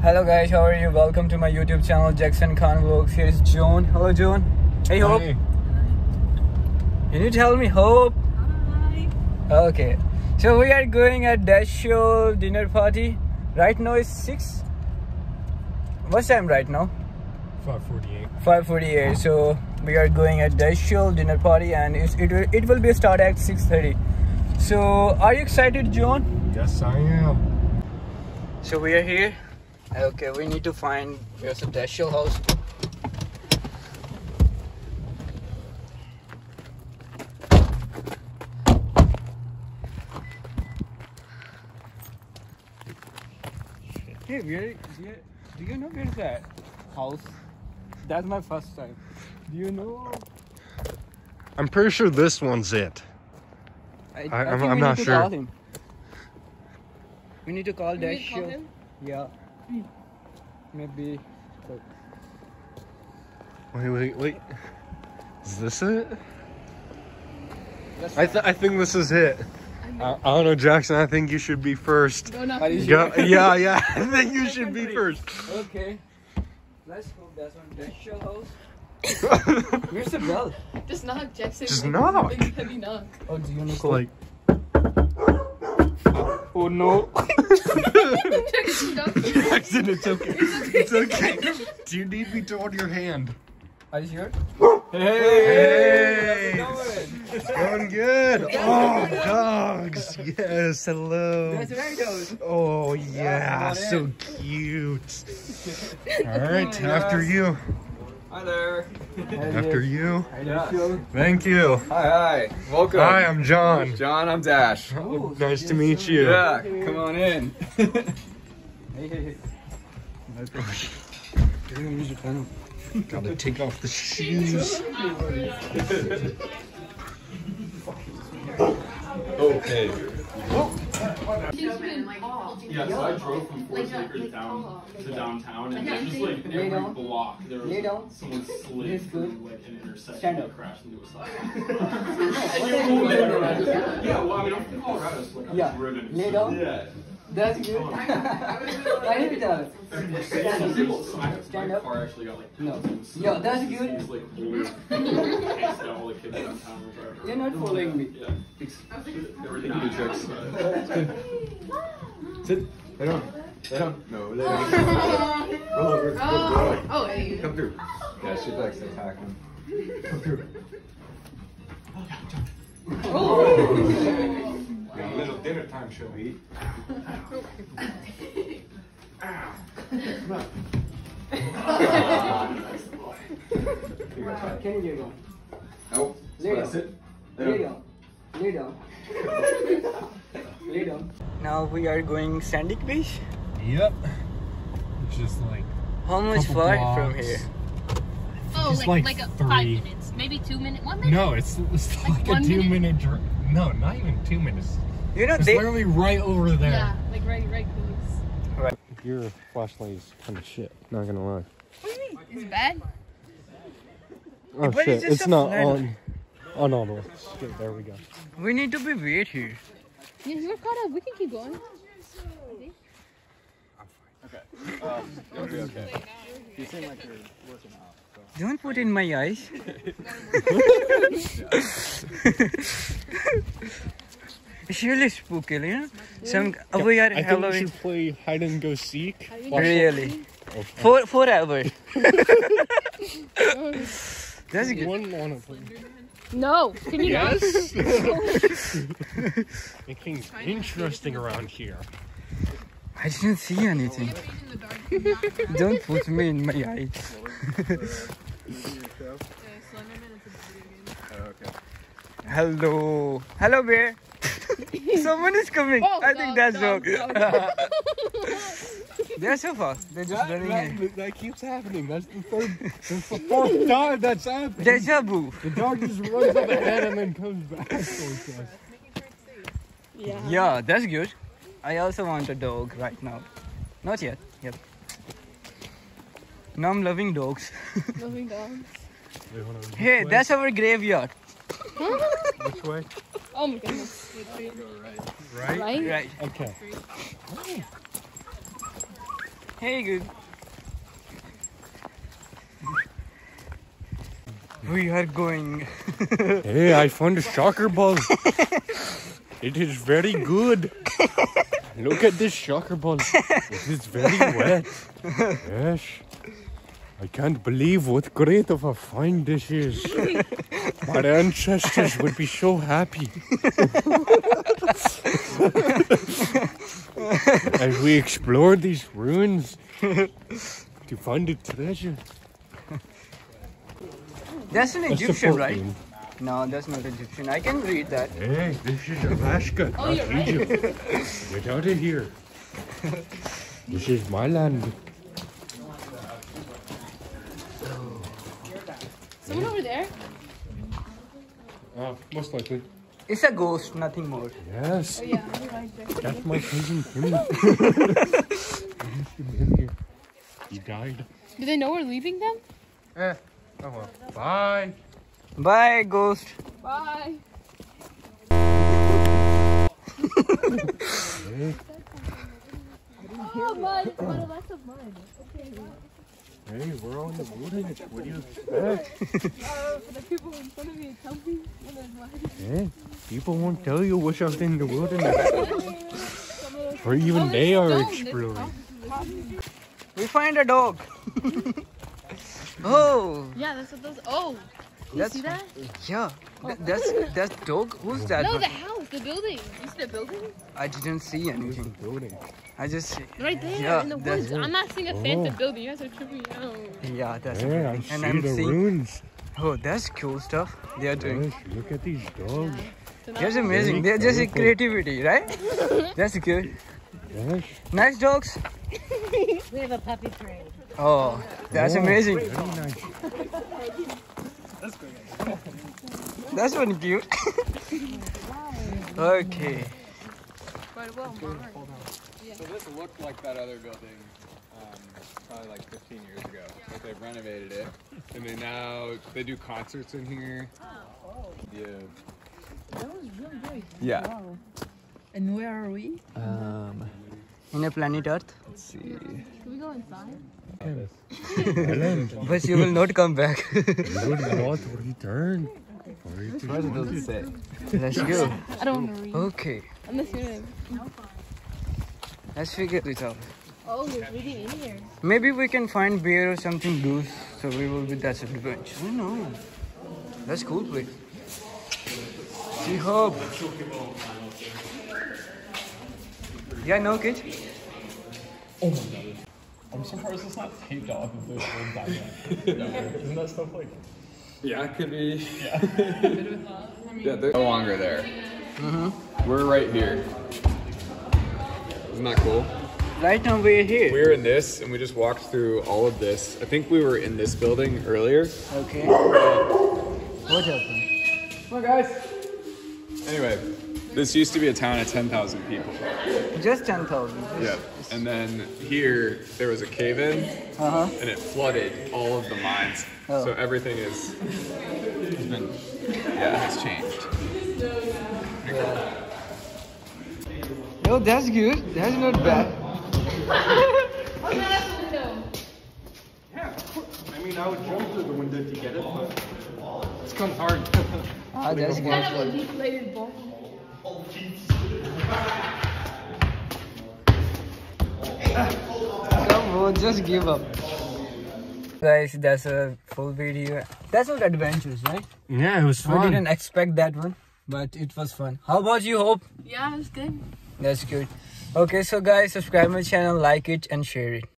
Hello guys, how are you? Welcome to my YouTube channel, Jackson Khan Vlogs. Here's Joan. Hello Joan. Hey Hope. Hi. Can you tell me Hope? Hi. Okay. So we are going at Dashiell dinner party. Right now it's 6. What's time right now? 5:48. 5:48. So we are going at Dashiell dinner party and it will be start at 6:30. So are you excited, Joan? Yes, I am. So we are here. Okay, we need to find there's a Dashiell house. Hey, where do you know where's that house? That's my first time. Do you know? I'm pretty sure this one's it. I'm not sure. Call him. We need to call Dashiell. Yeah. Maybe. Wait. Is this it? I think this is it. I don't know, Jackson. I think you should be first. Yeah. I think you should be first. Okay. Let's hope that's on Dashiell house. Where's the bell? Just knock, Jackson. Just knock. Big heavy knock. Oh, do you look like? Oh no. Jackson, it's okay. It's okay. Do you need me to hold your hand? Are you sure? Hey! It's going good. Oh, dogs. Yes, hello. That's right, oh, yeah. So cute. All right, after you. Hi there. After you. Thank you. Hi. Welcome. Hi, I'm John. John, I'm Dash. Oh, nice to meet you. Yeah, come on in. Hey. Gotta take off the shoes. Okay. She's been like all. Yeah, so I drove from Fourth Acres down to downtown, and just like every block there was someone slid through like an intersection and crashed into a sidewalk. Yeah, well, I mean, I'm from Colorado, so like I'm driven. Yeah. That's good. I didn't tell it. Stand up. Car actually got like no. Yo, that's good. You're not following me. Yeah. Everything you do tricks. Sit. Lay down. No, lay down. Roll over. Oh, hey. Come through. Yeah, she likes to attack him. Come through. Oh. A little dinner time shall we? Ow. Come on. Can you go? No. Lay down. Now we are going Sandy Beach? Yep. Just like how much far from here? Oh, like 5 minutes. Maybe 2 minutes. 1 minute? No, it's like a 2 minute drive. No, not even 2 minutes. You know, it's literally right over there. Yeah, like right close. Right. Your flashlight is kind of shit, not gonna lie. What do you mean? Is it bad? Oh but shit, it's not on. Oh no, no. Shit, there we go. We need to be weird here. Yes, we're caught up. We can keep going. I'm fine. Okay. It'll be okay. You seem like you're working out. Don't put in my eyes. It's really spooky, you know? Some, we are Halloween. I think we should play hide and go seek. Really? Okay. Forever. That's good. One wanna play. No, can you yes? Things interesting around here. I didn't see anything. Don't put me in my eyes. Hello bear. Someone is coming. Oh, I think that's dog. They're so fast. They're just running in. That keeps happening. That's the fourth time that's happening. Deja vu. The dog just runs up ahead and then comes back. Yeah, that's good. I also want a dog right now. Not yet. Yep. Now I'm loving dogs. Loving dogs. Hey, that's our graveyard. Which way? Oh my goodness. Right? Right? Right. Okay. Hey, good. We are going. Hey, I found a soccer ball. It is very good. Look at this soccer ball. It is very wet. Yes. I can't believe what great of a find this is. Our ancestors would be so happy. As we explore these ruins to find the treasure. That's an Egyptian, right? Game. No, that's not Egyptian. I can read that. Hey, this is Alaska, not Egypt. Right. Get out of here. This is my land. Someone over there? Most likely. It's a ghost, nothing more. Yes. Oh, yeah, that's my cousin. He died. Do they know we're leaving them? Eh. Oh well. Bye. Bye, ghost. Bye. Oh, mud. Lots of mud. Okay, wow. Hey, we're on the wilderness. What do you expect? The people in front of me tell me when there's mud. Yeah, people won't tell you what's out in the wilderness. Or even they are exploring. We find a dog. Oh. Yeah, that's what those. Oh. You see that? Yeah. Oh. That's dog. Who's that? No, the house, the building. You see the building? I didn't see anything. Building. I just right there, yeah, in the woods. I'm not seeing a phantom building. You guys are tripping out. Yeah, that's right. Yeah, and I'm seeing ruins. Oh, that's cool stuff they are doing. Gosh, look at these dogs. Yeah. That's amazing. They're just creativity, right? That's good. Gosh. Nice dogs. We have a puppy train. Oh, that's amazing. Very nice. That's great. That's one cute. Okay. But well, hold on. Yeah. So this looked like that other building probably like 15 years ago. But they've renovated it. And they now, they do concerts in here. Oh. Yeah. That was really great. Yeah. Wow. And where are we? In a planet Earth. Let's see. Can we go inside? But you will not come back. You will not return. What does it say? Let's go. I don't want to read. Okay. I'm assuming. Let's figure this out. Oh, we're reading in here. Maybe we can find beer or something loose, so we will be that's a bunch. Oh no. That's cool, please. She hope. Yeah, no kid. Oh my god. I'm surprised it's not taped off of those words I know. Isn't that stuff like? Yeah, it could be. Yeah. Yeah, they're no longer there. Mm-hmm. We're right here. Isn't that cool? Right now we're here. We're in this, and we just walked through all of this. I think we were in this building earlier. Okay. What happened? Come on, guys. Anyway. This used to be a town of 10,000 people. Just 10,000? Yeah. And then here, there was a cave-in, and it flooded all of the mines. Oh. So everything is, has changed. Yeah. No, that's good. That's not bad. Oh, that's the window. Yeah, of course. I mean, I would jump through the window to get it, but it's kind of hard. Ah, that's good. Kind of a deflated ball. Come on, just give up. Guys, that's a full video. That's what adventures, right? Yeah, it was fun. We didn't expect that one, but it was fun. How about you, Hope? Yeah, it was good. That's good. Okay, so guys, subscribe my channel, like it and share it.